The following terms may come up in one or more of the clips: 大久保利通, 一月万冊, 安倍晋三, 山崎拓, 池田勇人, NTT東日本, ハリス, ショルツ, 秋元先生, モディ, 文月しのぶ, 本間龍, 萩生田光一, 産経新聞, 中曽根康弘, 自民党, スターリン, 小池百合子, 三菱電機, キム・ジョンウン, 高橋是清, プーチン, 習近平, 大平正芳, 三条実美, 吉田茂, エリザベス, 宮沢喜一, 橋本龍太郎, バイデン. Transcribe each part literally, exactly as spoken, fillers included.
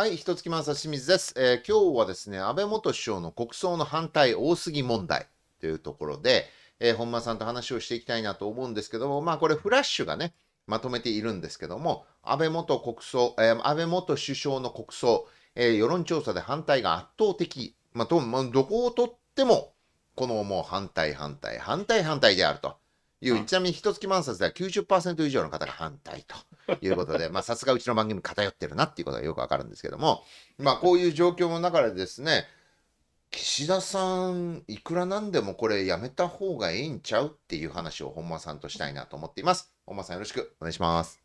はい、一月マンサ清水です、えー。今日はですね、安倍元首相の国葬の反対多すぎ問題というところで、えー、本間さんと話をしていきたいなと思うんですけども、まあこれフラッシュがね、まとめているんですけども、安倍元国葬、えー、安倍元首相の国葬、えー、世論調査で反対が圧倒的、まあど、まあ、どこをとっても、このもう反対、反対、反対、反対であると。いうちなみに一月万冊では きゅうじゅっパーセント 以上の方が反対ということで、まあさすがうちの番組偏ってるなっていうことがよくわかるんですけども、まあこういう状況の中でですね、岸田さんいくらなんでもこれやめた方がいいんちゃうっていう話を本間さんとしたいなと思っています。本間さんよろしくお願いします。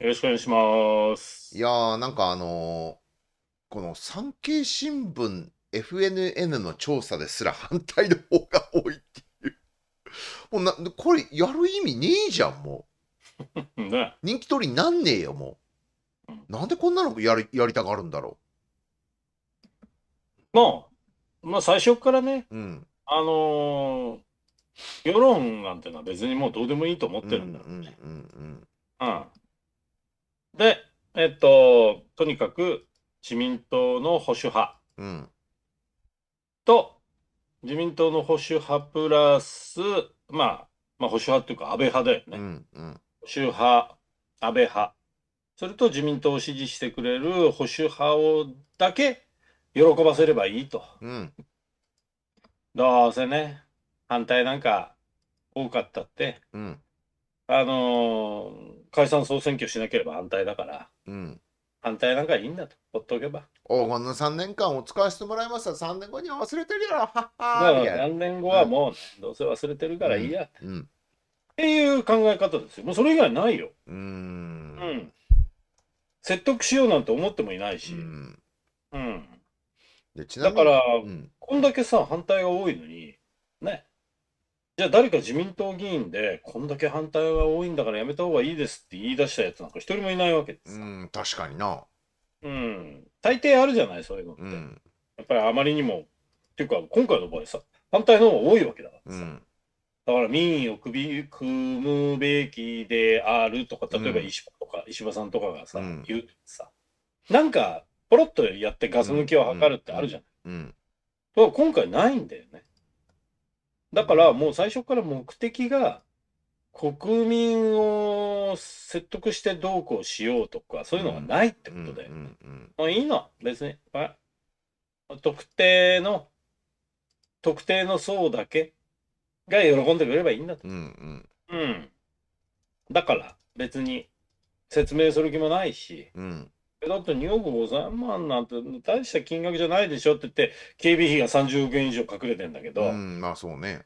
よろしくお願いします。いやーなんかあのー、この産経新聞 エフエヌエヌ の調査ですら反対の方が多いってもうなこれやる意味ねえじゃんもうね、人気取りになんねえよもう、うん、なんでこんなのやり、やりたがるんだろう。もうまあ最初からね、うん、あのー、世論なんてのは別にもうどうでもいいと思ってるんだろうね。でえっととにかく自民党の保守派、うん、と自民党の保守派プラス、まあ、まあ保守派っていうか安倍派だよね、うんうん、保守派、安倍派、それと自民党を支持してくれる保守派をだけ喜ばせればいいと、うん、どうせね反対なんか多かったって、うん、あのー、解散総選挙しなければ反対だから、うん、反対なんかいいんだとほっとけば。おこのさんねんかんお使わせてもらいました。さんねんごには忘れてるやろ。はっはー。さんねんごはもう、ね、うん、どうせ忘れてるからいいや、うんうん、っていう考え方ですよ。もうそれ以外ないよ。うーん、うん、説得しようなんて思ってもいないし。うん、うん、でちなみにだから、うん、こんだけさ反対が多いのにね。じゃあ誰か自民党議員でこんだけ反対が多いんだからやめた方がいいですって言い出したやつなんか一人もいないわけです。うん、確かにな。うん、大抵あるじゃないそういうのって、うん、やっぱりあまりにもっていうか今回の場合さ反対の方が多いわけだからさ、うん、だから民意を組むべきであるとか例えば石破とか、うん、石破さんとかがさ、うん、言うさなんかポロッとやってガス抜きを図るってあるじゃない。と今回ないんだよね。だからもう最初から目的が国民を説得してどうこうしようとかそういうのがないってことだよね。まあいいの別に特定の特定の層だけが喜んでくれればいいんだと。うん、うんうん、だから別に説明する気もないし、うん、だってにおくごせんまんなんて大した金額じゃないでしょって言って警備費がさんじゅうおくえん以上隠れてんだけど、うん、まあそうね。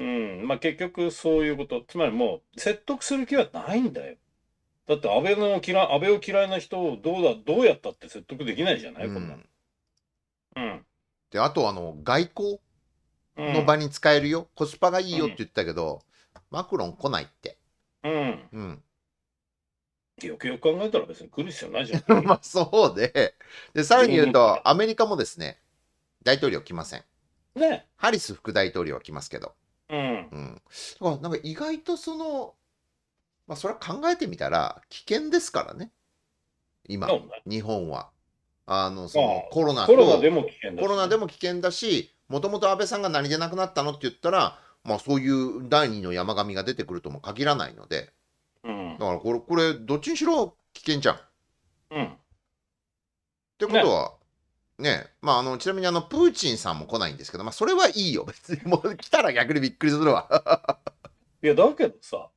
うん、まあ結局そういうこと。つまりもう説得する気はないんだよ。だって安倍の嫌い、安倍を嫌いな人をどうだ、どうやったって説得できないじゃない、うん、こんなの。うん。で、あとあの、外交の場に使えるよ。うん、コスパがいいよって言ったけど、うん、マクロン来ないって。うん。うん。よくよく考えたら別に来る必要ないじゃん。まあそうで。で、さらに言うと、アメリカもですね、大統領来ません。ね。ハリス副大統領は来ますけど。うんうん、なんか意外とその、まあ、それは考えてみたら危険ですからね今、ね、日本はあのそのコロナとコロナでも危険だし、ね、コロナでも危険だしもともと安倍さんが何で亡くなったのって言ったら、まあ、そういう第二の山上が出てくるとも限らないので、うん、だからこれ、これどっちにしろ危険じゃん。うん、ってことは、ねねえまあ、あのちなみにあのプーチンさんも来ないんですけど、まあ、それはいいよ別にもう来たら逆にびっくりするわいやだけどさ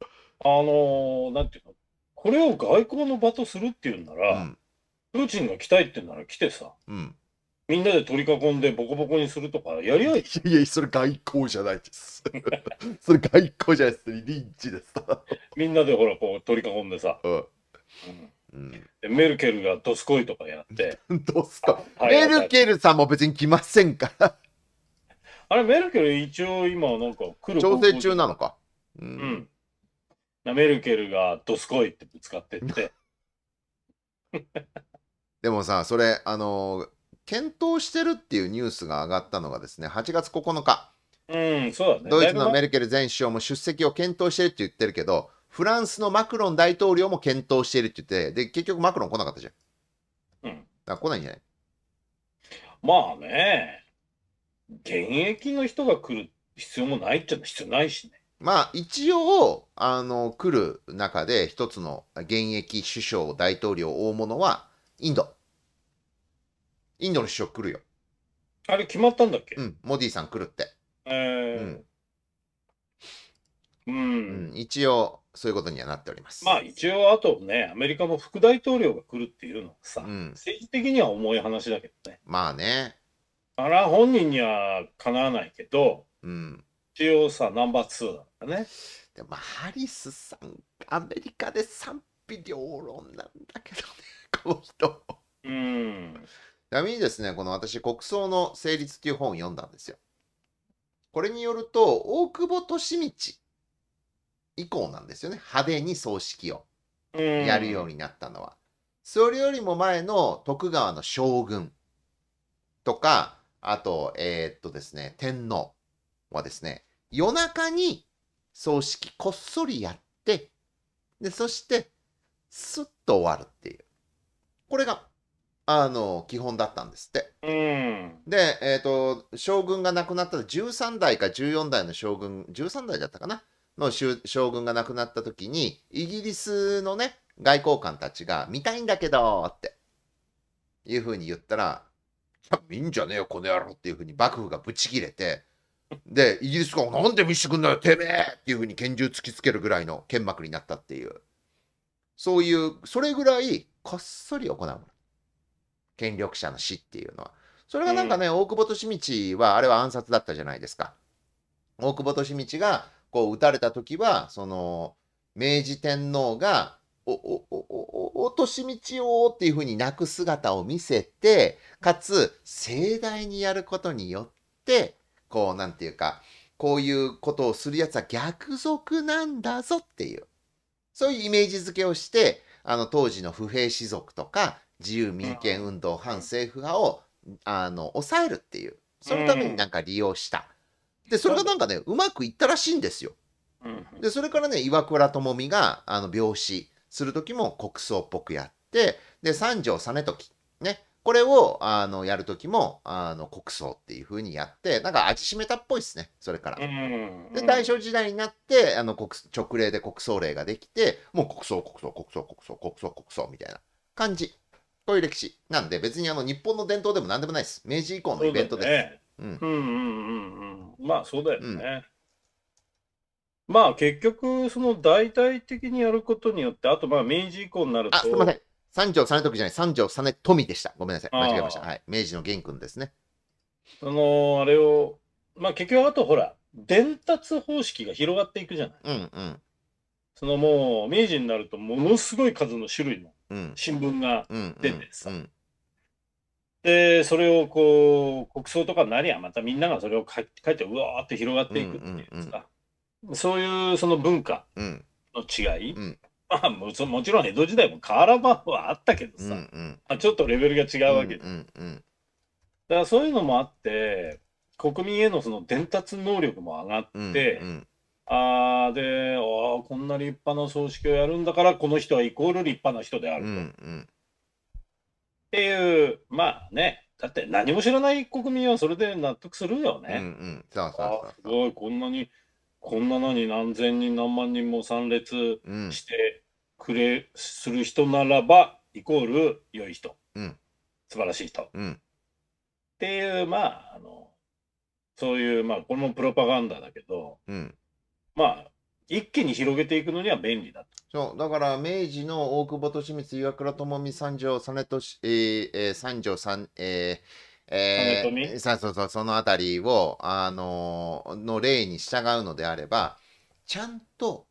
あのー、なんていうのこれを外交の場とするっていうんなら、うん、プーチンが来たいってんなら来てさ、うん、みんなで取り囲んでボコボコにするとかやり合いいやいやそれ外交じゃないですそれ外交じゃないですリンチですみんなでほらこう取り囲んでさ、うんうんうん、メルケルがドスコイとかやってドスコイメルケルさんも別に来ませんからあれメルケル一応今なんか来る調整中なのか、うん、うん、メルケルがドスコイってぶつかってってでもさそれあの検討してるっていうニュースが上がったのがですねはちがつここのか、うんそうだね、ドイツのメルケル前首相も出席を検討してるって言ってるけどフランスのマクロン大統領も検討しているって言ってで結局マクロン来なかったじゃん。あ、来ないんじゃない？まあね、現役の人が来る必要もないっちゃ必要ないしね。まあ一応あの来る中で一つの現役首相大統領大物はインド。インドの首相来るよ。あれ決まったんだっけ？うん、モディさん来るって。えー、うん、うんうん、一応そういうことにはなっております。まあ一応あとね、アメリカも副大統領が来るっていうのはさ、うん、政治的には重い話だけどね。まあね。あら本人にはかなわないけど、うん、一応さナンバーツーだからね。でもハリスさんアメリカで賛否両論なんだけどねこの人。うん。ちなみにですね、この私国葬の成立っていう本を読んだんですよ。これによると大久保利通以降なんですよね、派手に葬式をやるようになったのは。それよりも前の徳川の将軍とか、あとえー、っとですね天皇はですね、夜中に葬式こっそりやって、でそしてスッと終わるっていう、これがあの基本だったんですって。うん、で、えーと、将軍が亡くなったじゅうさんだいかじゅうよんだいの将軍、じゅうさんだいだったかなの将軍が亡くなった時に、イギリスのね外交官たちが「見たいんだけど」っていうふうに言ったら「見んじゃねえよこの野郎」っていうふうに幕府がブチ切れて、でイギリスが「なんで見してくんだよてめえ!」っていうふうに拳銃突きつけるぐらいの剣幕になったっていう、そういうそれぐらいこっそり行うもの、権力者の死っていうのは。それがなんかね、うん、大久保利通はあれは暗殺だったじゃないですか。大久保利通がこう撃たれた時は、その明治天皇が「おおおおお利通を」っていうふうに泣く姿を見せて、かつ盛大にやることによって、こうなんていうか、こういうことをするやつは逆賊なんだぞっていう、そういうイメージづけをして、あの当時の不平士族とか自由民権運動、反政府派をあの抑えるっていう、そのためになんか利用した。でそれがなんかね、うまくいったらしいんですよ。でそれからね、岩倉具視があの病死する時も国葬っぽくやって、で三条実時ね、これをあのやる時もあの国葬っていう風にやって、なんか味しめたっぽいですね。それからで大正時代になって、あの国勅令で国葬令ができて、もう国葬国葬国葬国葬国葬国葬みたいな感じ。こういう歴史なんで、別にあの日本の伝統でも何でもないです。明治以降のイベントです。う、ね、うんうんうんうんうん、まあそうだよね、うん、まあ結局その大々的にやることによって、あとまあ明治以降になると、あ、すみません、三条実時じゃない、三条実富でした、ごめんなさい、間違えました、はい、明治の元君ですね。そのあれをまあ結局あとほら伝達方式が広がっていくじゃない。うんうん、そのもう明治になるとものすごい数の種類の新聞が出てさ、でそれをこう国葬とかなりはまたみんながそれを書いてうわーって広がっていくっていうさ、そういうその文化の違い、うんうん、まあもちろん江戸時代も変わらばはあったけどさ、うん、うん、ちょっとレベルが違うわけだからそういうのもあって、国民へのその伝達能力も上がって。うんうん、あーであこんな立派な葬式をやるんだから、この人はイコール立派な人であると、うん、うん、っていう、まあね、だって何も知らない国民はそれで納得するよね。すごいこんなにこんな何何千人何万人も参列してくれ、うん、する人ならばイコール良い人、うん、素晴らしい人、うん、っていう、まああのそういうまあこれもプロパガンダだけど。うん、まあ一気に広げていくのには便利だと。そうだから明治の大久保利通、岩倉具視、三条実時、えーえー、三条三えー、えー、さそうそう、そのあたりをあのー、の例に従うのであれば、ちゃんと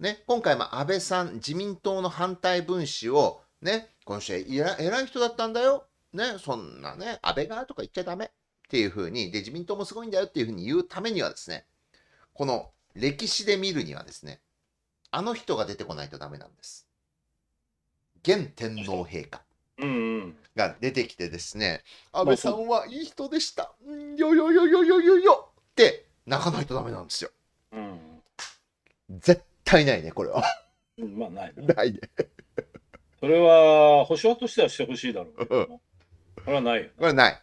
ね、今回も安倍さん自民党の反対分子をね、この人えら偉い人だったんだよね、そんなね安倍がとか言っちゃダメっていうふうに、で自民党もすごいんだよっていうふうに言うためにはですね、この歴史で見るにはですね、あの人が出てこないとダメなんです。現天皇陛下が出てきてですね、うんうん、安倍さんはいい人でした、うん、よよよよよよよって泣かないとダメなんですよ。うん、絶対ないねこれは。まあないね。ないね。それは保証としてはしてほしいだろうけども。これはない。これない。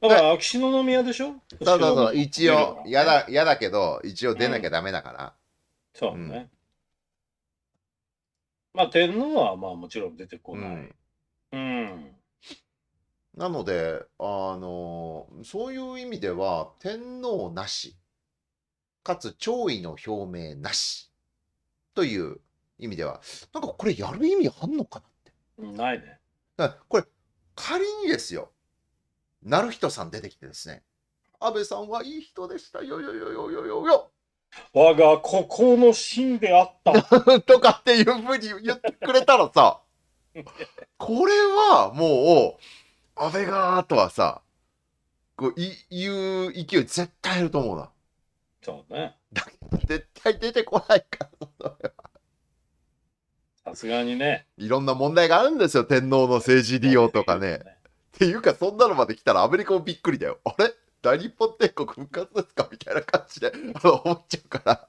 だから秋篠宮でしょ？そうそうそう、一応、嫌だ、嫌だけど、一応出なきゃダメだから。そうね。まあ、天皇はまあもちろん出てこない。うん。なので、あの、そういう意味では、天皇なし、かつ弔意の表明なし、という意味では、なんかこれやる意味あんのかなって。ないね。だからこれ、仮にですよ、成人さん出てきてですね、安倍さんはいい人でしたよよよよよよよ、我が孤高の芯であったとかっていうふうに言ってくれたらさ、これはもう安倍がーとはさ、こうい言う勢い絶対いると思うな。そうね。絶対出てこないからさすがにね。いろんな問題があるんですよ、天皇の政治利用とかね。っていうか、そんなのまで来たらアメリカもびっくりだよ。あれ大日本帝国復活ですかみたいな感じで思っちゃうから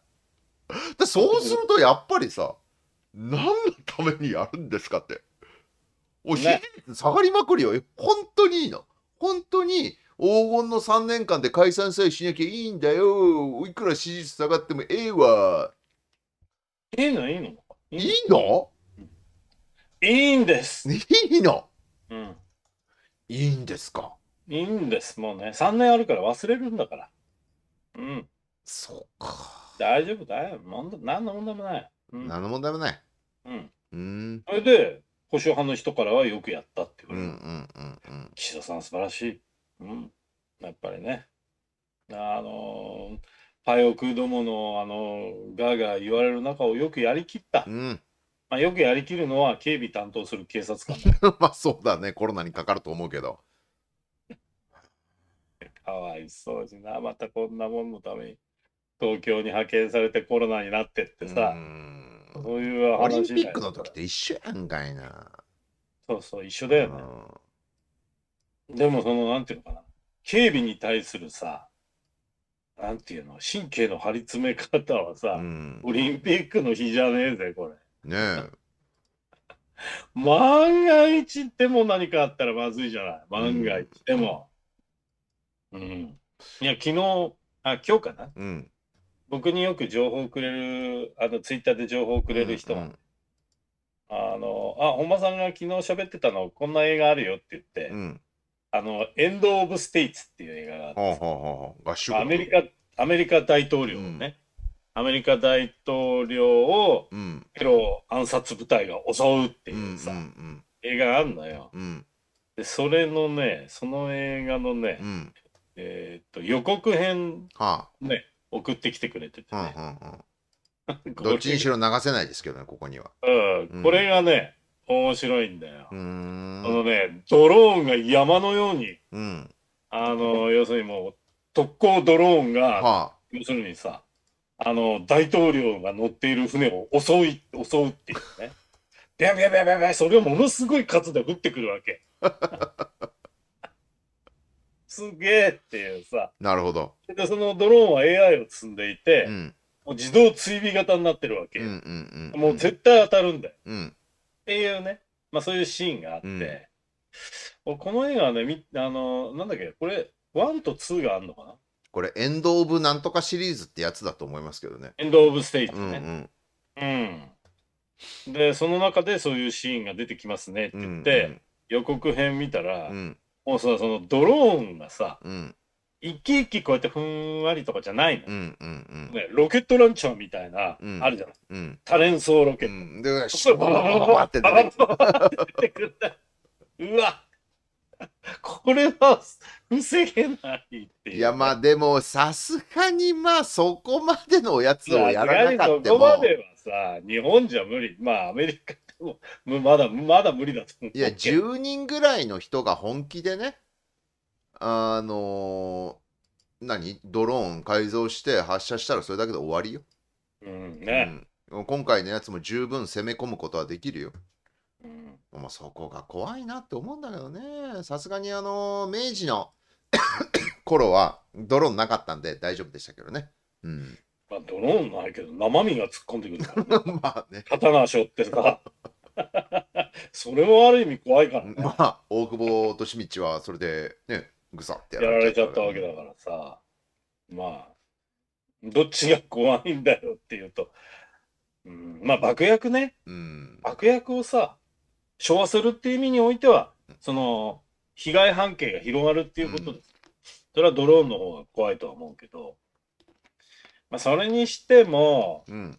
で。そうするとやっぱりさ、何のためにやるんですかって。お支持率下がりまくりよ。本当にいいの。本当に黄金のさんねんかんで解散さえしなきゃいいんだよ。いくら支持率下がってもええわ。いいのいいのいいのいいんです。いいの、うんいいんですか。いいんです。もうね、さんねんあるから忘れるんだから。うん。そうか。大丈夫だよ。何の問題もない。うん、何の問題もない。うん。うん。それで、保守派の人からはよくやったって言われる。岸田さん、素晴らしい。うん。やっぱりね。あの、パイオクどもの、あの、ガーガー言われる中をよくやりきった。うん。まあよくやりきるのは警備担当する警察官。まあそうだね、コロナにかかると思うけど。かわいそうじな、またこんなもんのために東京に派遣されてコロナになってってさ、そういう話。オリンピックの時と一緒やんかいな。そうそう、一緒だよね。でもその、なんていうのかな、警備に対するさ、なんていうの、神経の張り詰め方はさ、オリンピックの日じゃねえぜ、これ。ねえ万が一でも何かあったらまずいじゃない。万が一でも、うん、うん、いや昨日あ今日かな、うん、僕によく情報をくれる、あのツイッターで情報をくれる人、うんうん、あのあ本間さんが昨日喋ってたの、こんな映画あるよって言って、うん、あのエンド・オブ・ステイツっていう映画があって、アメリカアメリカ大統領ね。うん、アメリカ大統領をテロ暗殺部隊が襲うっていうさ、映画があんのよ。うん、でそれのね、その映画のね、うん、えっと予告編、ね、はあ、送ってきてくれててね。どっちにしろ流せないですけどね、ここには。うん、これがね、面白いんだよ。あのね、ドローンが山のように、うん、あの要するにもう特攻ドローンが、はあ、要するにさ、あの大統領が乗っている船を襲い襲うっていうね、ビャビャビャビャビャ、それをものすごい数で降ってくるわけ。すげえっていうさ。なるほど。でそのドローンは エーアイ を積んでいて、うん、もう自動追尾型になってるわけ。もう絶対当たるんだよ、うん、っていうね、まあ、そういうシーンがあって、うん、この映画はね、あのなんだっけ、これワンとツーがあるのかな。これエンド・オブ・なんとかシリーズってやつだと思いますけどね。エンド・オブ・ステイツね。うん。で、その中でそういうシーンが出てきますねって言って、うんうん、予告編見たら、うん、もうさ、そのドローンがさ、うん、一機一機こうやってふんわりとかじゃないの。ロケットランチャーみたいな、うん、あるじゃない。うん、多連装ロケット。で、そこからバババババって出てくるんだ。うわっこれは防げないっていう。いやまあでもさすがにまあそこまでのやつをやらなかったも。そこまではさ、日本じゃ無理。まあアメリカでもまだまだ無理だと思う。いやじゅうにんぐらいの人が本気でね、あの何ドローン改造して発射したらそれだけで終わりよ。うんね、うん。今回のやつも十分攻め込むことはできるよ。うん、もうそこが怖いなって思うんだけどね。さすがにあの明治の頃はドローンなかったんで大丈夫でしたけどね。うん、まあドローンないけど生身が突っ込んでくるからね。まあね、刀背負ってさ。それもある意味怖いからね。まあ、大久保利通はそれでね、ぐさってやられちゃったわけだからさ、まあ、どっちが怖いんだよっていうと、うん、まあ、爆薬ね、うん、爆薬をさ、昭和するっていう意味においては、その、被害半径が広がるっていうことです。うん、それはドローンの方が怖いとは思うけど、まあ、それにしても、うん、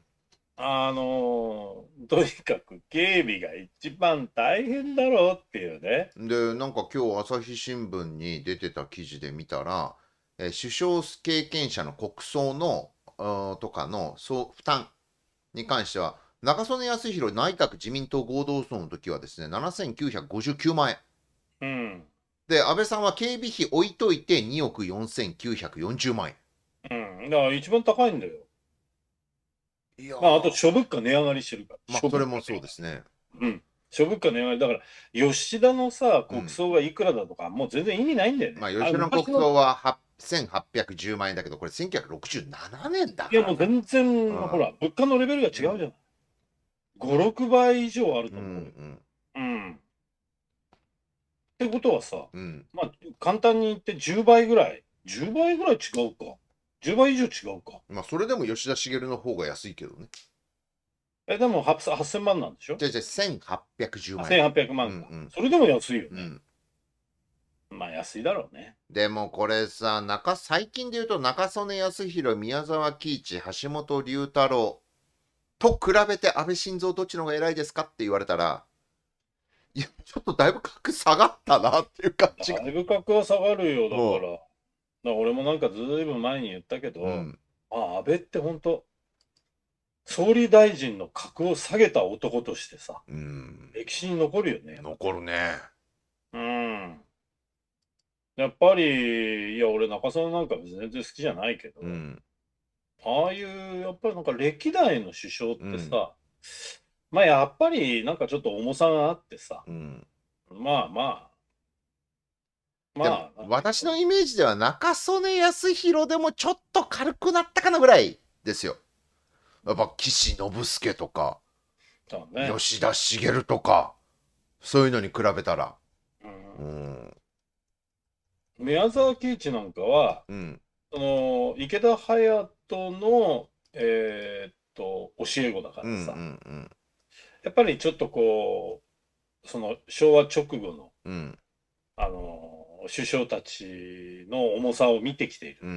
あのー、とにかく警備が一番大変だろうっていうね。で、なんか今日、朝日新聞に出てた記事で見たら、えー、首相経験者の国葬のとかのそう負担に関しては、中曽根康弘内閣自民党合同葬の時はですね、ななせんきゅうひゃくごじゅうきゅうまんえん。うん、で、安倍さんは警備費置いといてにおくよんせんきゅうひゃくよんじゅうまんえん。うん、だから一番高いんだよ。いや、まあ、あと諸物価値上がりしてるから。まあ、それもそうですね。うん。諸物価値上がりだから、吉田のさ、国葬がいくらだとか、うん、もう全然意味ないんだよね。まあ、吉田の国葬はせんはっぴゃくじゅうまんえんだけど、これせんきゅうひゃくろくじゅうななねんだから、ね。いや、もう全然、うん、ほら、物価のレベルが違うじゃん。ご、ろくばい以上あると思う。うん、うんうん。ってことはさ、うん、まあ、簡単に言ってじゅうばいぐらい、じゅうばいぐらい違うか。じゅうばい以上違うか。まあ、それでも吉田茂の方が安いけどね。え、でもはっせんまんなんでしょ？じゃじゃせんはっぴゃくじゅうまん。せんはっぴゃくまんか。うんうん、それでも安いよね。うん、まあ、安いだろうね。でもこれさ、中最近で言うと、中曽根康弘、宮沢喜一、橋本龍太郎と比べて安倍晋三どっちの方が偉いですかって言われたら、いや、ちょっとだいぶ格下がったなっていう感じが。だいぶ格は下がるよ、だから。うん、だから俺もなんかずいぶん前に言ったけど、うん、あ、安倍って本当総理大臣の格を下げた男としてさ、うん、歴史に残るよね。残るね。うん。やっぱり、いや、俺中曽根なんか別に全然好きじゃないけど、うん、ああいうやっぱりなんか歴代の首相ってさ、うん、まあやっぱりなんかちょっと重さがあってさ、うん、まあまあまあ、私のイメージでは中曽根康弘でもちょっと軽くなったかなぐらいですよ。やっぱ岸信介とか、ね、吉田茂とかそういうのに比べたら、うんうん、宮沢喜一なんかは、うん、その池田隼人の、えー、っと教え子だからさ、やっぱりちょっとこうその昭和直後の、うん、あの首相たちの重さを見てきているっていう、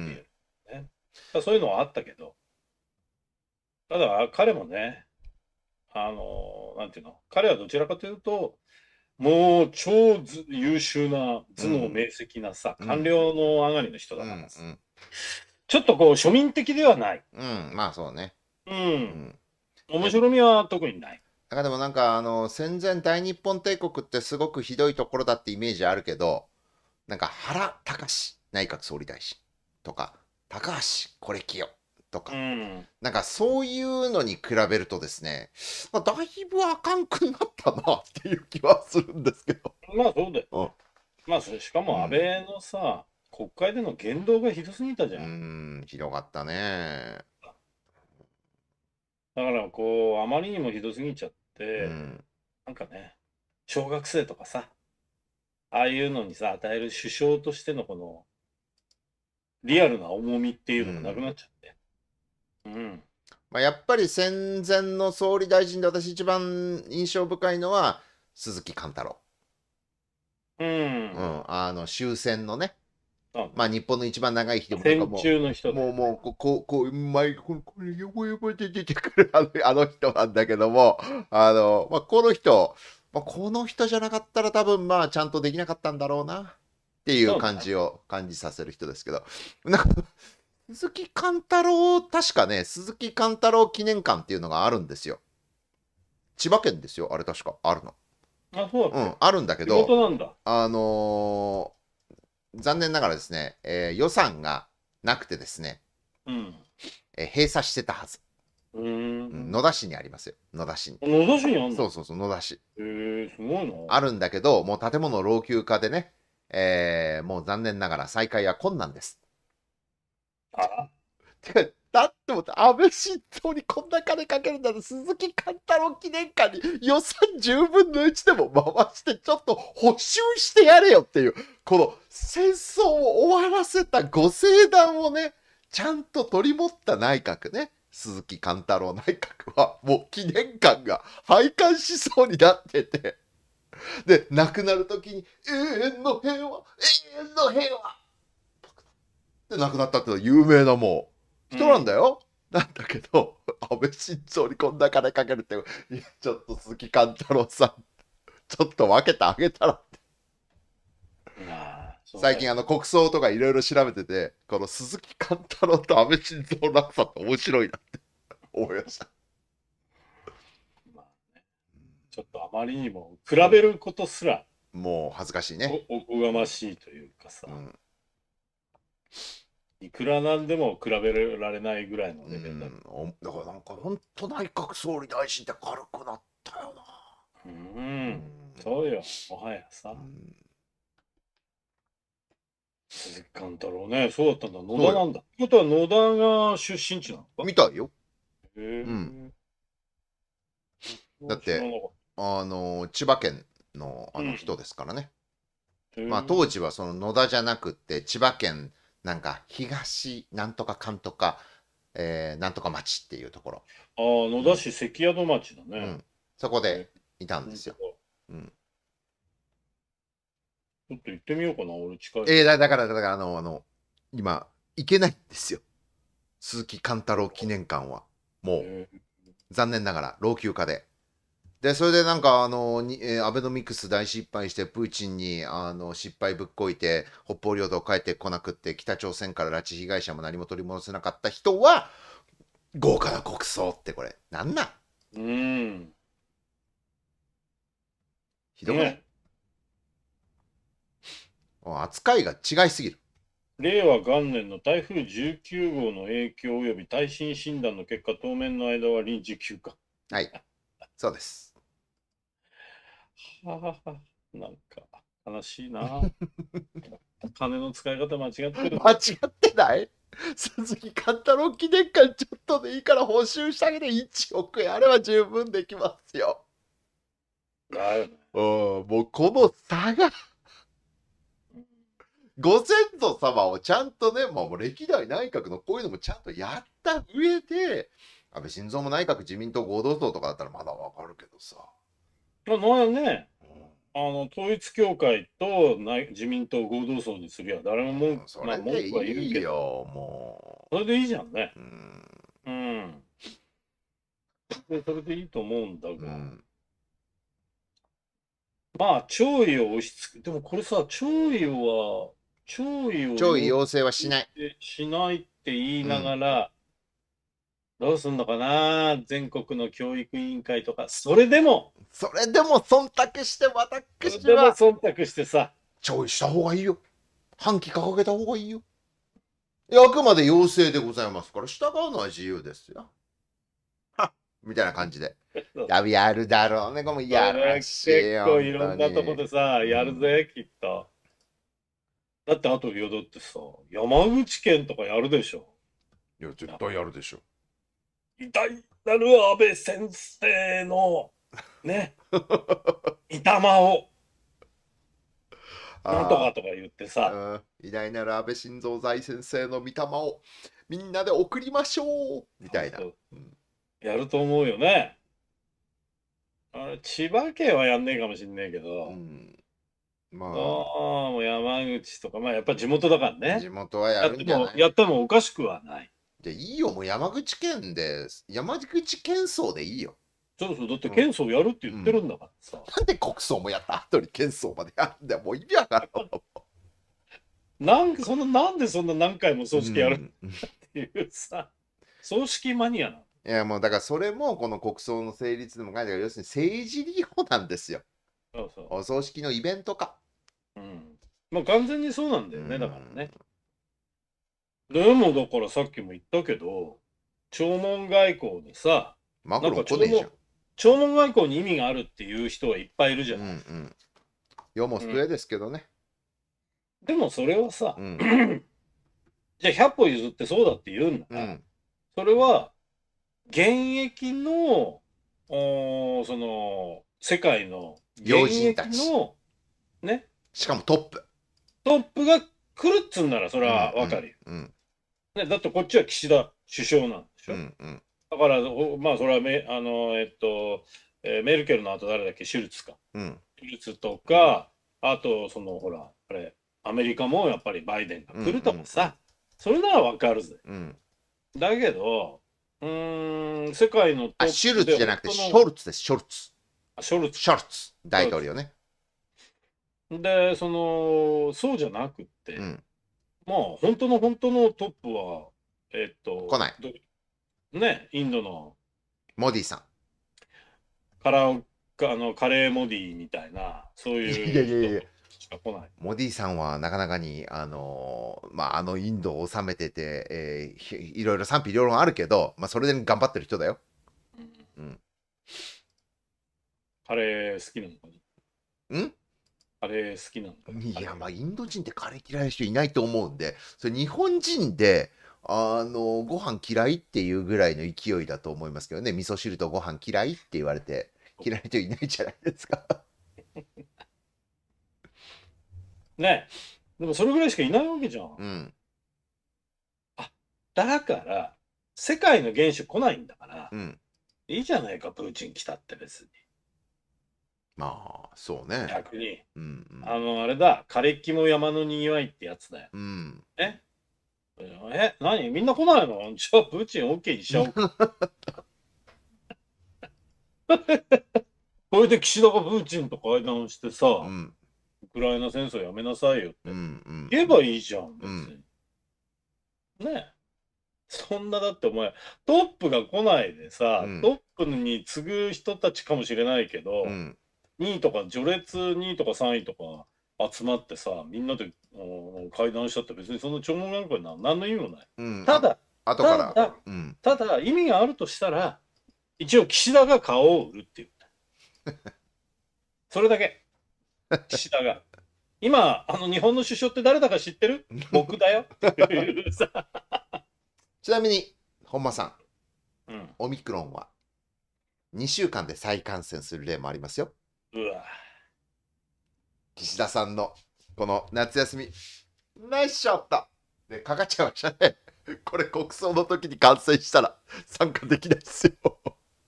ね、うん、そういうのはあったけど、ただ彼もね、あのなんていうの、彼はどちらかというともう超優秀な頭脳明晰なさ、うん、官僚の上がりの人だからさ、うんうん、ちょっとこう庶民的ではない、うん、まあそうね、うん、うん、面白みは特にない。だからでもなんかあの戦前大日本帝国ってすごくひどいところだってイメージあるけど、なんか原敬内閣総理大臣とか高橋是清とか、うん、なんかそういうのに比べるとですね、まあ、だいぶあかんくなったなっていう気はするんですけど、まあそうだよ、うん、まあしかも安倍のさ、うん、国会での言動がひどすぎたじゃん。うん、ひどかったね。だからこうあまりにもひどすぎちゃって、うん、なんかね、小学生とかさ、ああいうのにさ、与える首相としてのこのリアルな重みっていうのがなくなっちゃって、うんうん、まあやっぱり戦前の総理大臣で私一番印象深いのは鈴木貫太郎、うん、うん、あの終戦のね、うん、まあ日本の一番長い日でもなんかもう、戦中の人で、もうもうこうこうこう前これこれよぼよぼで出てくるあの、あの人なんだけども、あのまあこの人。まあこの人じゃなかったら多分まあちゃんとできなかったんだろうなっていう感じを感じさせる人ですけど、なんか鈴木貫太郎、確かね、鈴木貫太郎記念館っていうのがあるんですよ。千葉県ですよ、あれ確かあるの。あ、そうだ。うん、あるんだけど、なんだ、あのー、残念ながらですね、えー、予算がなくてですね、うん、えー、閉鎖してたはず。うん、野田市にありますよ、野田市に。野田市にあるの？そうそうそう、野田市。へー、すごいな。あるんだけど、もう建物老朽化でね、えー、もう残念ながら再開は困難です。あら？てか、だって思って、安倍晋三にこんな金かけるんだと、鈴木貫太郎記念館に予算じゅうぶんのいちでも回して、ちょっと補修してやれよっていう、この戦争を終わらせたご政談をね、ちゃんと取り持った内閣ね、鈴木貫太郎内閣は、もう記念館が廃刊しそうになってて、で、亡くなる時に、永遠の平和、永遠の平和で亡くなったっていう有名なもう、人なんだよ、うん、なんだけど安倍晋三にこんな金かけるって、いやちょっと鈴木貫太郎さんちょっと分けてあげたらって、うん、最近あの国葬とかいろいろ調べてて、この鈴木貫太郎と安倍晋三の落差って面白いなって思いました。まあね、ちょっとあまりにも比べることすら、うん、もう恥ずかしいね、 お, おこがましいというかさ、うん、いくらなんでも比べられないぐらいのレベルだ。だからなんか本当内閣総理大臣って軽くなったよな。うん、うん、そうよ。もはやさ、うん、鈴木貫太郎ね、そうだったんだ。野田なんだ。ってことは野田が出身地なのかみたいよ。へえ、うん、だってあの千葉県のあの人ですからね、うん、まあ当時はその野田じゃなくって千葉県なんか東なんとかかんとか、えー、なんとか町っていうところ、ああ野田市関宿町だね、うん、そこでいたんですよ、うん、ちょっと行ってみようかな、俺近い、えー、だ, だからだからあのあの今行けないんですよ、鈴木貫太郎記念館はもう、えー、残念ながら老朽化で。でそれでなんかあのに、えー、アベノミクス大失敗して、プーチンにあの失敗ぶっこいて北方領土を帰ってこなくって、北朝鮮から拉致被害者も何も取り戻せなかった人は豪華な国葬って、これなんなん、うーんひどい、ね、扱いが違いすぎる。令和元年の台風じゅうきゅうごうの影響及び耐震診断の結果、当面の間は臨時休館。はい、そうです。はあ、なんか悲しいな。金の使い方間違ってる。間違ってない。鈴木貫太郎記念館ちょっとでいいから補修したけどいちおくえんあれば十分できますよ。はい、おもうこの差がご先祖様をちゃんとね、まあ、もう歴代内閣のこういうのもちゃんとやった上で、安倍晋三も内閣自民党合同党とかだったらまだわかるけどさ、まあね、うん、あの統一教会と内自民党合同葬にすりゃ誰も文句、うん、それでいいよ、もうそれでいいじゃんね、うん、うん、でそれでいいと思うんだが、うん、まあ弔意を押し付け、でもこれさ、弔意は弔意を弔意要請はしないしないって言いながら、うん、どうすんのかな、全国の教育委員会とか。それでもそれでも忖度して、私はそれでも忖度してさ、調理した方がいいよ、反旗掲げた方がいいよ。いや、あくまで要請でございますから、従うのは自由ですよ、はっみたいな感じでやるだろうね。これもやらしいよ、結構いろんなとこでさやるぜ、うん、きっと。だってあとよ、だってさ山口県とかやるでしょ。いや絶対やるでしょ、偉大なる安倍先生のね、いたまをなんとかとか言ってさ、偉大なる安倍晋三財先生の御霊をみんなで送りましょうみたいな、やると思うよね。あれ千葉県はやんねえかもしんねえけど、うん、まあもう山口とか、まあやっぱ地元だからね、地元はやるんじゃない、やってもおかしくはない。じゃいいよ、もう山口県で、山口県葬でいいよ。そうそう、だって県葬やるって言ってるんだからさ、うんうん、なんで国葬もやった後に県葬までやるんだよ、もう意味わからん。なんかそのなんでそんな何回も葬式やるんだっていうさ、うん、葬式マニアな。いやもうだからそれもこの国葬の成立でも書いてある、要するに政治利用なんですよ。そうそう、お葬式のイベントか、うん、まあ完全にそうなんだよね、うん、だからね。でもだからさっきも言ったけど、弔問外交にさ、マクロン来ねえじゃん。弔問外交に意味があるっていう人はいっぱいいるじゃない。うんうん、世も末ですけどね、うん、でもそれはさ、うん、じゃあひゃっぽ譲ってそうだって言うんだから、うん、それは現役のおその世界の要人たちのね、しかもトップトップが来るっつんならそれは分かるよ、うんうんうんね、だってこっちは岸田首相なんでしょ、うんうん、だからまあそれはめあのえっと、えー、メルケルの後誰だっけシュルツか、うん、シュルツとか、うん、あとそのほらあれアメリカもやっぱりバイデンが来るともさ、うんうん、それなら分かるぜ、うん、だけどうーん世界のトップであシュルツじゃなくてショルツです、ショルツショルツショルツ大統領ね。でそのそうじゃなくって、うん、まあ本当の本当のトップはえっと来ないね、インドのモディさんからあのカレーモディみたいなそういう人しか来ない。いやいやいやモディさんはなかなかにあのまああのインドを治めてて、えー、いろいろ賛否両論あるけど、まあそれで頑張ってる人だよ。うん。うん、カレー好きなの？ん？カレー好きなんだ。いやまあインド人ってカレー嫌いな人いないと思うんで、それ日本人であのご飯嫌いっていうぐらいの勢いだと思いますけどね。味噌汁とご飯嫌いって言われて嫌い人いないじゃないですかねえ、でもそれぐらいしかいないわけじゃん、うん、あだから世界の元首来ないんだから、うん、いいじゃないかプーチン来たって別に。まあそうね、逆に、うんうん、あのあれだ「枯れ木も山のにぎわい」ってやつだよ、うん、ええ何みんな来ないのじゃあプーチン OK にしちゃおうこれで岸田がプーチンと会談してさ、うん、ウクライナ戦争やめなさいよって、うんうん、言えばいいじゃん別に、うん、ねえそんなだってお前トップが来ないでさ、うん、トップに次ぐ人たちかもしれないけど、うんにいとか序列にいとかさんいとか集まってさみんなで会談しちゃって別にその弔問なんかに何の意味もない、うん、ただあ後からただ、うん、ただ意味があるとしたら一応岸田が顔を売るっていうそれだけ岸田が今あの日本の首相って誰だか知ってる僕だよっていうさちなみに本間さん、うん、オミクロンはにしゅうかんで再感染する例もありますよ。うわ岸田さんのこの夏休みナイスショットでかかっちゃいましたねこれ国葬の時に感染したら参加できないですよ、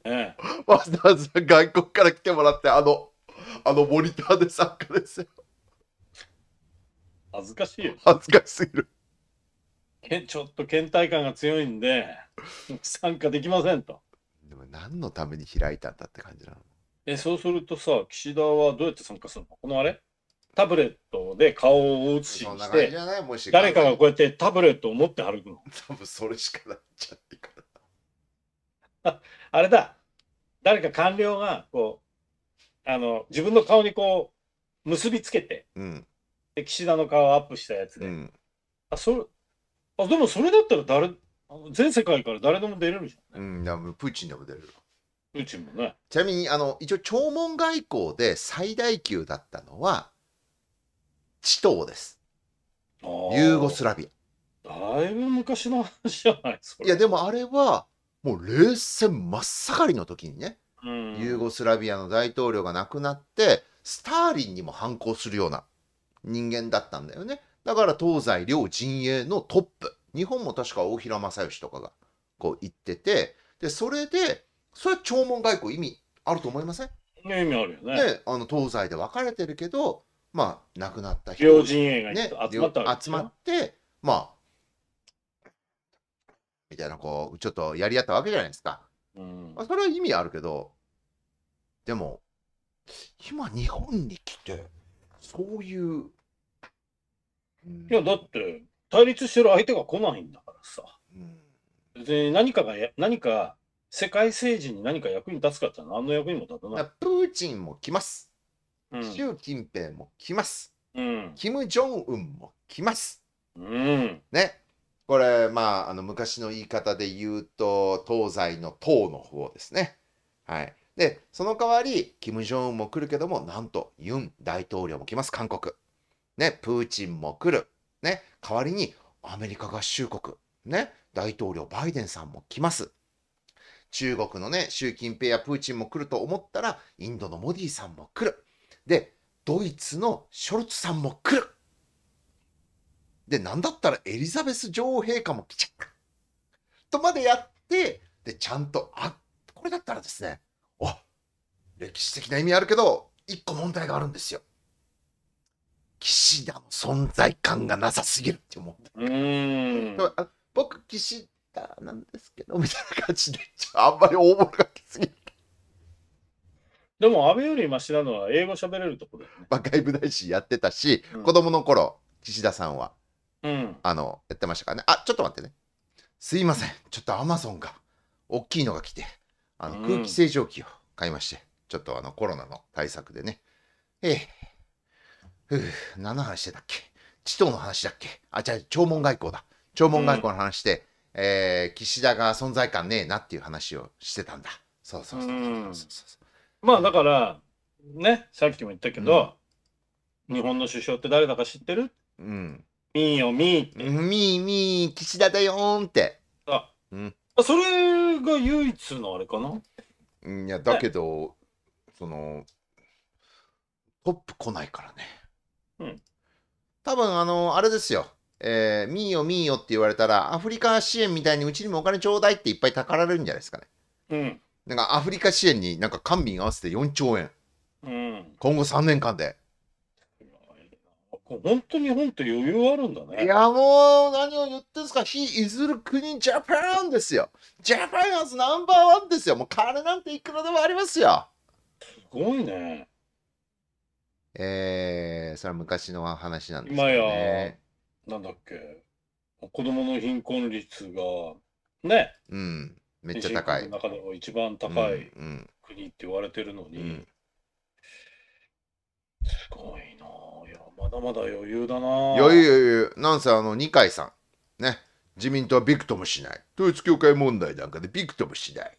ええ、わざわざ外国から来てもらってあのあのモニターで参加ですよ。恥ずかしいよ、恥ずかしすぎる。ちょっと倦怠感が強いんで参加できませんと。でも何のために開いたんだって感じなの。えそうするとさ、岸田はどうやって参加するの？このあれタブレットで顔を写しにして、誰かがこうやってタブレットを持って歩くの。多分それしかなっちゃってから。あ、あれだ。誰か官僚がこうあの自分の顔にこう結びつけて、うん、で岸田の顔をアップしたやつで。うん、あそれあでもそれだったら誰全世界から誰でも出れるじゃん、ね。うん、でもプーチンでも出れる。うちもね、ちなみにあの一応弔問外交で最大級だったのはチトーです。ユーゴスラビア。だいぶ昔の話じゃないそれ。いやでもあれはもう冷戦真っ盛りの時にね、うん、ユーゴスラビアの大統領が亡くなってスターリンにも反抗するような人間だったんだよね。だから東西両陣営のトップ、日本も確か大平正義とかがこう言ってて、でそれでそれは弔問外交意味あると思いません？ね、意味あるよね。で、あの東西で分かれてるけど、まあ亡くなった人、両陣営が、ね、集まったわけ集まって、まあみたいなこうちょっとやり合ったわけじゃないですか。うん、それは意味あるけど、でも今日本に来てそういう、うん、いやだって対立してる相手が来ないんだからさ。うん、で何かがや何か世界政治に何か役に立つかって何の役にも立たない。プーチンも来ます。うん、習近平も来ます。うん、キム・ジョンウンも来ます。うん、ね。これ、まあ、あの昔の言い方で言うと、東西の党の方ですね。はい。で、その代わり、キム・ジョンウンも来るけども、なんと、ユン大統領も来ます、韓国。ね、プーチンも来る。ね、代わりに、アメリカ合衆国。ね、大統領バイデンさんも来ます。中国のね、習近平やプーチンも来ると思ったら、インドのモディさんも来る。で、ドイツのショルツさんも来る。で、なんだったらエリザベス女王陛下も来ちゃう。とまでやって、で、ちゃんと、あ、これだったらですね、あ、歴史的な意味あるけど、一個問題があるんですよ。岸田の存在感がなさすぎるって思って。うーん。あ、僕、岸田なんですけど、みたいな感じで、あんまり大物が来すぎる。でも、安倍よりマシなのは英語喋れるところだよね。まあ、外部大臣やってたし、うん、子供の頃、岸田さんは、うん、あの、やってましたからね。あ、ちょっと待ってね。すいません。ちょっとアマゾンが、大きいのが来て、あの、空気清浄機を買いまして、うん、ちょっとあの、コロナの対策でね。ええ。ふう、何の話してたっけ？地頭の話だっけ？あ、じゃあ、弔問外交だ。弔問外交の話で、うん、えー、岸田が存在感ねえなっていう話をしてたんだ。そうそうそう。まあだから、ね、さっきも言ったけど、うん、日本の首相って誰だか知ってる？うん。みーよ、みーって。みー、みー、岸田だよーんって。あ、うん。それが唯一のあれかな？いや、だけど、ね、その、トップ来ないからね。うん、多分あのあれですよ、えー、ミーよミーよって言われたらアフリカ支援みたいにうちにもお金ちょうだいっていっぱいたかられるんじゃないですかね。うん、なんかアフリカ支援になんか官民合わせてよんちょうえん、うん、今後さんねんかんで本当に日本って余裕あるんだね。いやもう何を言ってんですか。非いずる国ジャパンですよ。ジャパンハウスナンバーワンですよ。もう金なんていくらでもありますよ。すごいね。えー、それは昔の話なんですけどね。今やなんだっけ、子どもの貧困率がね、うん、めっちゃ高い、中では一番高い国って言われてるのに、うんうん、すごいなあ。いやまだまだ余裕だなあ。余裕余裕なんせあの二階さんね、自民党はびくともしない、統一教会問題なんかでびくともしない、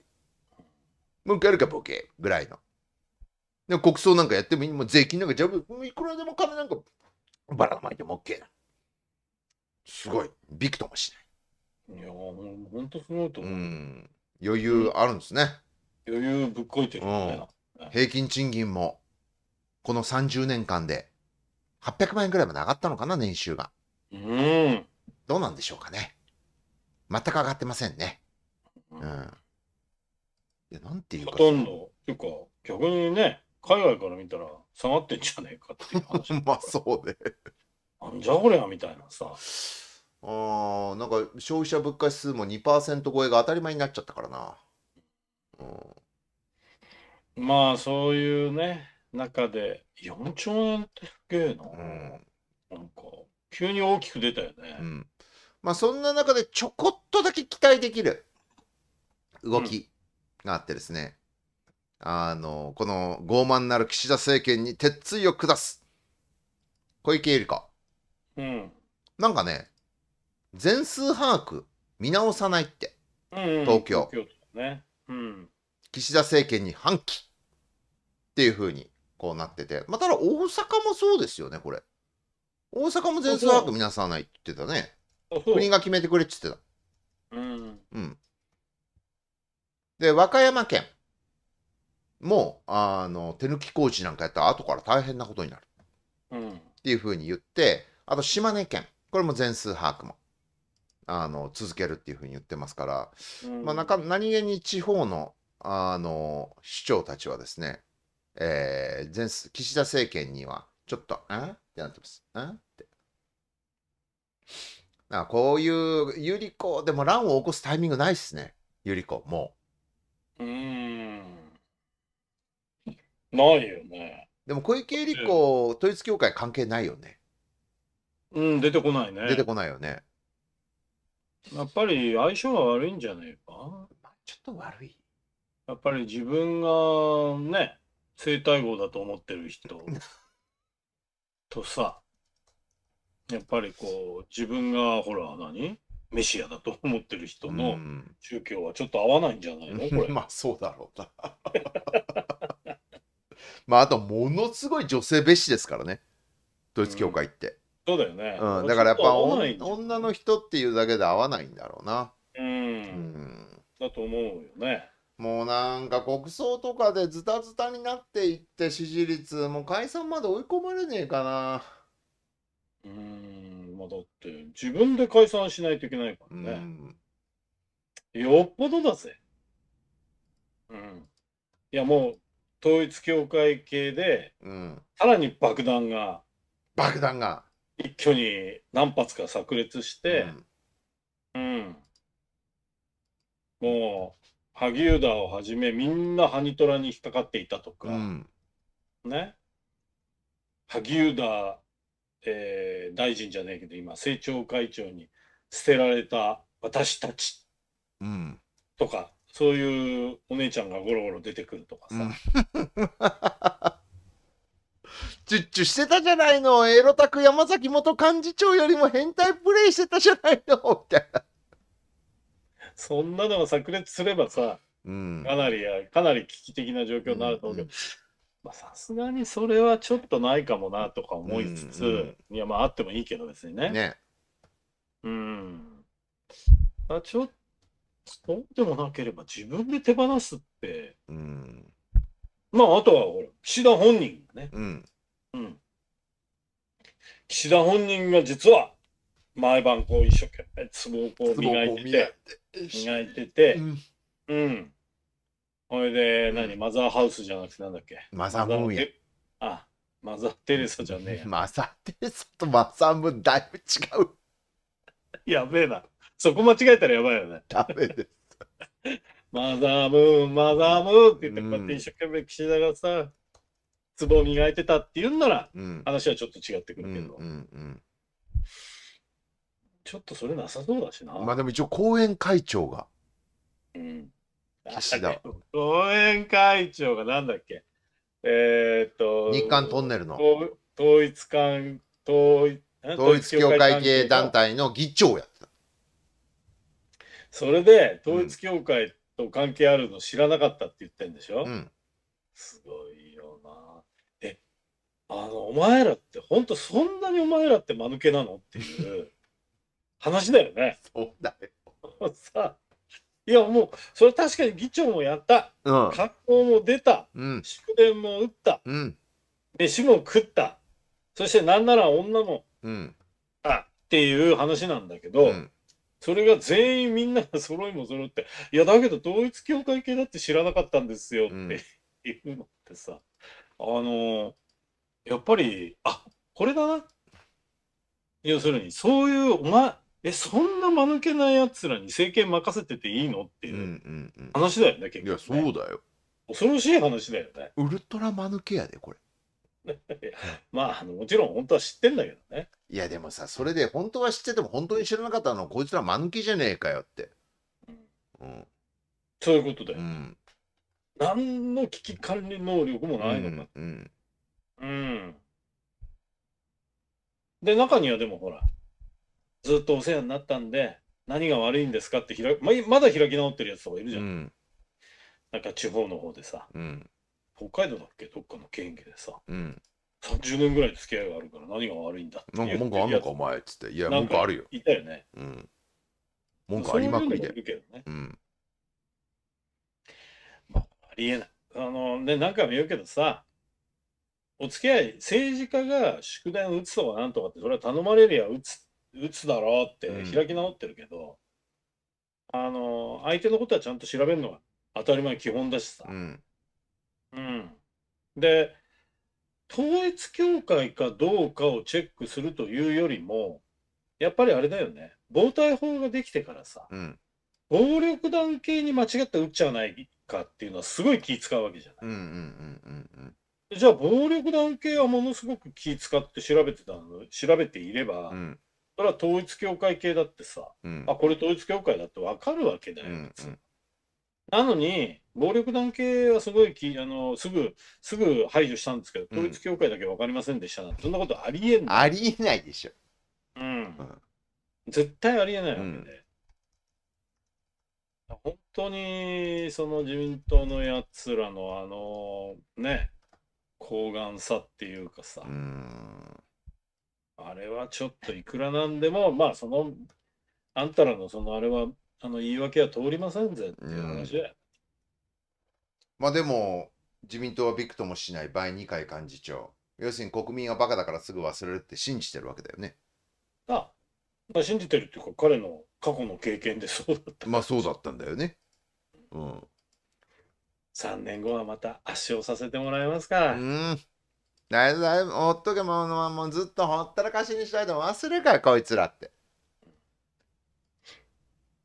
文句あるかボケぐらいの。で国葬なんかやってもいい、もう税金なんかじゃあいくらでも金なんかばらまいても OK だ。すごい、びくともしない。いやもう本当すごいと思う。うん、余裕あるんですね。余裕ぶっこいてるね。平均賃金もこのさんじゅうねんかんではっぴゃくまんえんぐらいまで上がったのかな、年収が。うん。どうなんでしょうかね。全く上がってませんね。うん。いやなんていうか。ほとんどっていうか逆にね。海外から見たら下がってんじゃねえかっていう話。まあそうね。なんじゃこりゃみたいなさ。ああ、なんか消費者物価指数も にパーセント 超えが当たり前になっちゃったからな。うん、まあそういうね、中でよんちょうえんってすげえな。うん、なんか急に大きく出たよね。うん、まあそんな中でちょこっとだけ期待できる動きがあってですね。うん、あのこの傲慢なる岸田政権に鉄槌を下す小池百合子、うん、なんかね、全数把握見直さないって、うんうん、東京、東京ね、うん、岸田政権に反旗っていうふうにこうなってて、まあ、ただ大阪もそうですよね、これ。大阪も全数把握見直さないって言ってたね。国が決めてくれって言ってた。うん、うん、で和歌山県もうあの手抜き工事なんかやったら後から大変なことになる、うん、っていうふうに言って、あと島根県、これも全数把握もあの続けるっていうふうに言ってますから、うん、まあなんか何気に地方の、あの市長たちはですね、えー、全数岸田政権にはちょっと「ん？」ってなってます。んってなんかこういうゆり子でも乱を起こすタイミングないっすね、ゆり子もう。うーん、ないよね。でも小池百合子、うん、統一教会関係ないよね。うん、出てこないね。出てこないよね。やっぱり相性が悪いんじゃないか。ちょっと悪い。やっぱり自分がね、生体号だと思ってる人とさ、やっぱりこう、自分がほら何、メシアだと思ってる人の宗教はちょっと合わないんじゃないの、これ。まあそうだろうな。まあ、あとものすごい女性蔑視ですからね、統一教会って。うん、そうだよね、うん、だからやっぱ女の人っていうだけで合わないんだろうな。うん、だと思うよね。もうなんか国葬とかでズタズタになっていって支持率もう解散まで追い込まれねえかな。うーん、まあ、だって自分で解散しないといけないからね、うん、よっぽどだぜ。うん、いやもう統一教会系で、うん、さらに爆弾が爆弾が一挙に何発か炸裂して、うん、うん、もう萩生田をはじめみんなハニトラに引っかかっていたとか、うん、ね、萩生田、えー、大臣じゃねえけど今政調会長に捨てられた私たち、うん、とかそういうお姉ちゃんがゴロゴロ出てくるとかさ、チュッチュしてたじゃないの、エロタク山崎元幹事長よりも変態プレイしてたじゃないのみたいな。そんなのが炸裂すればさ、うん、かなりかなり危機的な状況になると思うけど、さすがにそれはちょっとないかもなとか思いつつ、うん、うん、いやまああってもいいけど別にね。ね、うん。あ、ちょっとそうでもなければ自分で手放すって、うん、まああとはほら岸田本人がね、うんうん、岸田本人が実は毎晩こう一生懸命つぼをこう磨いてて磨いてて、うん、うん、これで何、うん、マザーハウスじゃなくてなんだっけ、マザームーンや、あ、マザーテレサじゃねえや、マザーテレサとマザームーンだいぶ違う。やべえな、そこ間違えたらやばいよね。ダメです。マザームーン、マザームーンって言って、こうやって一生懸命岸田がさ、ツボを磨いてたっていうんなら、うん、話はちょっと違ってくるけど。うんうんうん、ちょっとそれなさそうだしな。まあでも一応、後援会長が。うん。岸田。後援会長がなんだっけ、えー、っと、日韓トンネルの。統一間、統一、統一教会系団体の議長やってた。それで統一教会と関係あるの知らなかったって言ってんでしょ、うん、すごいよな。え、あのお前らってほんとそんなにお前らって間抜けなのっていう話だよね。そうだよ。さ、いやもうそれ確かに議長もやった、うん、格好も出た、うん、祝電も打った、うん、飯も食った、そしてなんなら女も、うん、あっていう話なんだけど、うん、それが全員みんなが揃いも揃って、いやだけど統一教会系だって知らなかったんですよっていうのってさ、うん、あのやっぱり、あ、これだな、要するにそういうお前、え、そんな間抜けなやつらに政権任せてていいのっていう話だよね、結局、ね。いやそうだよ、恐ろしい話だよね。ウルトラ間抜けやでこれ。まあ、あのもちろん本当は知ってんだけどね。いやでもさ、それで本当は知ってても本当に知らなかったのこいつら間抜きじゃねえかよって、うんうん、そういうことだよ、うん、何の危機管理能力もないのか、うん、うんうん、で中にはでもほらずっとお世話になったんで何が悪いんですかって開、ま、まだ開き直ってるやつとかいるじゃん、うん、なんか地方の方でさ、うん、北海道だっけどっかの県議でさ、うん、さんじゅうねんぐらい付き合いがあるから何が悪いんだって言って、なんか文句あんのかお前っつって、いや文句あるよいたよね、うん、文句ありまくりで、そういうのもいるけどね、うん、まあありえない。あのね、何回も言うけどさ、お付き合い、政治家が祝電打つとかなんとかってそれは頼まれりゃ打つ打つだろうって開き直ってるけど、うん、あの相手のことはちゃんと調べるのが当たり前基本だしさ、うん、うん、で統一教会かどうかをチェックするというよりもやっぱりあれだよね、暴対法ができてからさ、うん、暴力団系に間違って打っちゃわないかっていうのはすごい気使うわけじゃない。じゃあ暴力団系はものすごく気使って調べてたの、調べていれば、うん、それは統一教会系だってさ、うん、あ、これ統一教会だって分かるわけだよ、うんうん、なのに暴力団系はすごいきあのすぐすぐ排除したんですけど、統一教会だけ分かりませんでしたなんて、うん、そんなことありえない。ありえないでしょ、うん、うん、絶対ありえないわけで、うん、本当にその自民党のやつらのあのね、厚顔さっていうかさ、うん、あれはちょっといくらなんでもまあそのあんたらのそのあれはあの言い訳は通りませんぜっていう話で、うん、まあでも自民党はびくともしないばいにかい幹事長、要するに国民はバカだからすぐ忘れるって信じてるわけだよね。あ、まあ、信じてるっていうか彼の過去の経験でそうだった。まあそうだったんだよね。うん、さんねんごはまた圧勝させてもらいますから。うん。だいぶだいぶほっとけものはもうずっとほったらかしにしないと忘れるからこいつらって。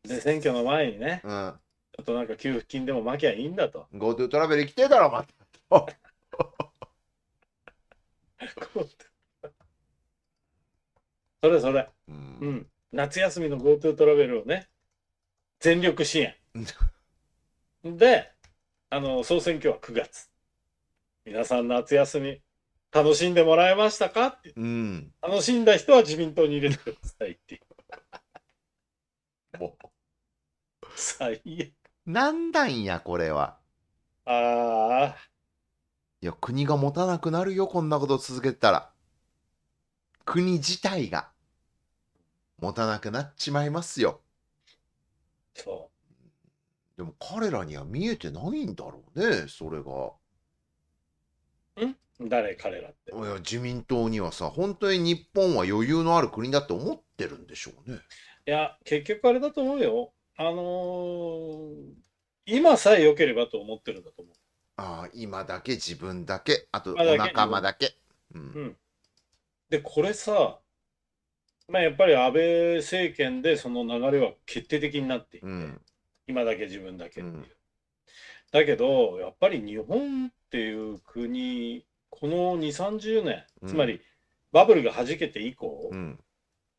で選挙の前にね、うん、ちょっとなんか給付金でも負けばいいんだと。GoTo トラベル行きてえだろまた。それそれ。うん、うん。夏休みの GoTo トラベルをね、全力支援。で、あの総選挙はくがつ。皆さん夏休み楽しんでもらえましたかって、うん、楽しんだ人は自民党に入れてくださいっていう。もう最悪。なんなんやこれは。ああ。いや国が持たなくなるよこんなことを続けてたら。国自体が持たなくなっちまいますよ。そう。でも彼らには見えてないんだろうね、それが。ん？誰彼らって。いや、自民党にはさ、本当に日本は余裕のある国だって思ってるんでしょうね。いや、結局あれだと思うよ。あのー、今さえ良ければと思ってるんだと思う。ああ、今だけ、自分だけ、あとお仲間だけ。うんうん、で、これさ、まあ、やっぱり安倍政権でその流れは決定的になっていて。うん、今だけ自分だけっていう、うん、だけどやっぱり日本っていう国このにじゅう、さんじゅうねん、うん、つまりバブルがはじけて以降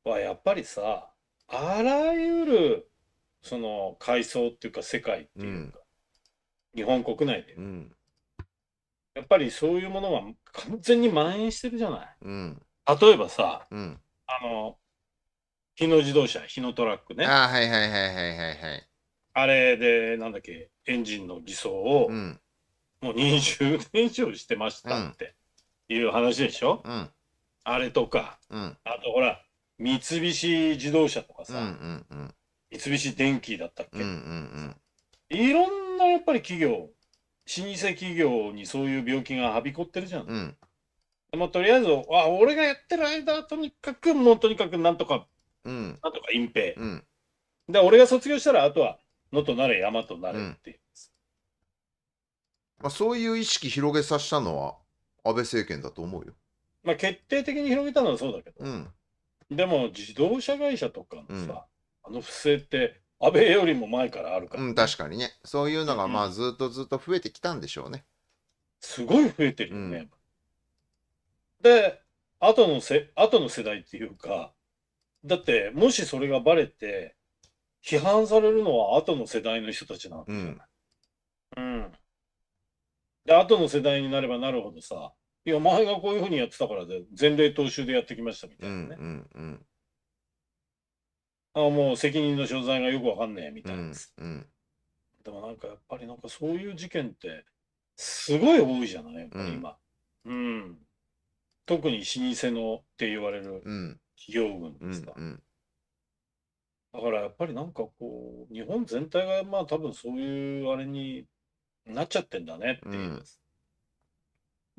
はやっぱりさ、あらゆるその階層っていうか世界っていうか、うん、日本国内で、うん、やっぱりそういうものが完全に蔓延してるじゃない。うん、例えばさ、うん、あの日野自動車、日野トラックね。あ、はいはいはいはいはいはい。あれでなんだっけ、エンジンの偽装をもうにじゅうねん以上してましたっていう話でしょ。うん、あれとか、うん、あとほら三菱自動車とかさ、三菱電機だったっけ、いろんなやっぱり企業、老舗企業にそういう病気がはびこってるじゃん。うん、でもとりあえずあ俺がやってる間とにかくもうとにかくなんとか、うん、なんとか隠蔽、うん、で俺が卒業したらあとは野となれ山となれっていう、うん、まあ、そういう意識広げさせたのは安倍政権だと思うよ。まあ決定的に広げたのはそうだけど、うん、でも自動車会社とかのさ、うん、あの不正って安倍よりも前からあるから、ね、うん、確かにね、そういうのがまあずっとずっと増えてきたんでしょうね。うん、すごい増えてるよね。うん、で後のせ後の世代っていうか、だってもしそれがバレて批判されるのは後の世代の人たちなんですよね。うん。うん。で、後の世代になればなるほどさ、いや、前がこういうふうにやってたからで、前例踏襲でやってきましたみたいなね。うんうんうん、あ、もう責任の所在がよくわかんねえみたいなです。うんうん、でもなんかやっぱりなんかそういう事件って、すごい多いじゃない、やっぱり今。うん、うん。特に老舗のって言われる企業群ですか。うんうんうん、だからやっぱりなんかこう日本全体がまあ多分そういうあれになっちゃってんだねっていう、うん、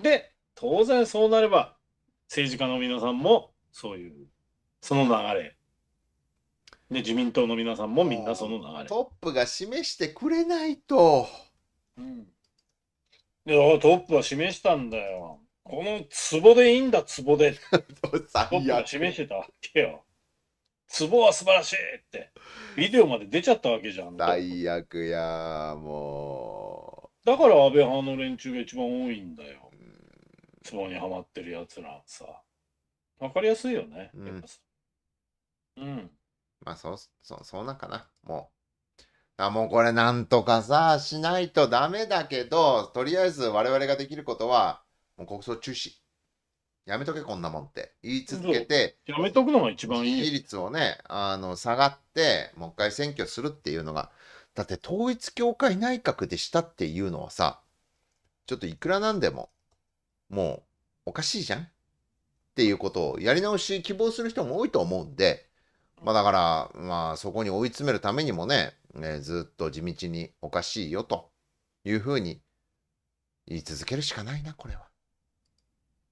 で当然そうなれば政治家の皆さんもそういうその流れで、自民党の皆さんもみんなその流れ、トップが示してくれないと、うん、いやトップは示したんだよ、このツボでいいんだツボでトップが示してたわけよ。ツボは素晴らしいってビデオまで出ちゃったわけじゃん。大悪やもう。だから安倍派の連中が一番多いんだよ、ツボにはまってるやつらさ。わかりやすいよね。うん、やっぱさ、うん、まあそうそうそうなんかな、もうあもうこれなんとかさしないとダメだけど、とりあえず我々ができることはもう国葬中止。やめとけこんなもんって言い続けて、やめとくのが一番いい。比率をね、あの下がってもう一回選挙するっていうのが、だって統一教会内閣でしたっていうのはさ、ちょっといくらなんでももうおかしいじゃんっていうことをやり直し希望する人も多いと思うんで、まあだから、まあそこに追い詰めるためにもね、ねずっと地道におかしいよというふうに言い続けるしかないな、これは。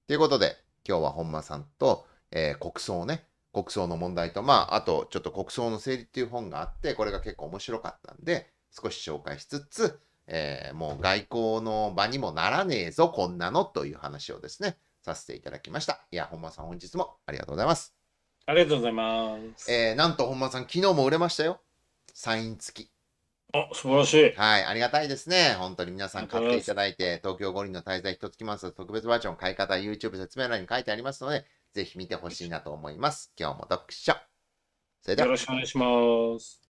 ということで、今日は本間さんと、えー、国葬ね、国葬の問題と、まあ、あと、ちょっと国葬の整理っていう本があって、これが結構面白かったんで、少し紹介しつつ、えー、もう外交の場にもならねえぞ、こんなのという話をですね、させていただきました。いや、本間さん、本日もありがとうございます。ありがとうございます。えー、なんと本間さん、昨日も売れましたよ。サイン付き。あ、素晴らしい。はい、ありがたいですね。本当に皆さん買っていただいて、東京五輪の滞在一月満足特別バージョン買い方、YouTube 説明欄に書いてありますので、ぜひ見てほしいなと思います。今日も読書。それではよろしくお願いします。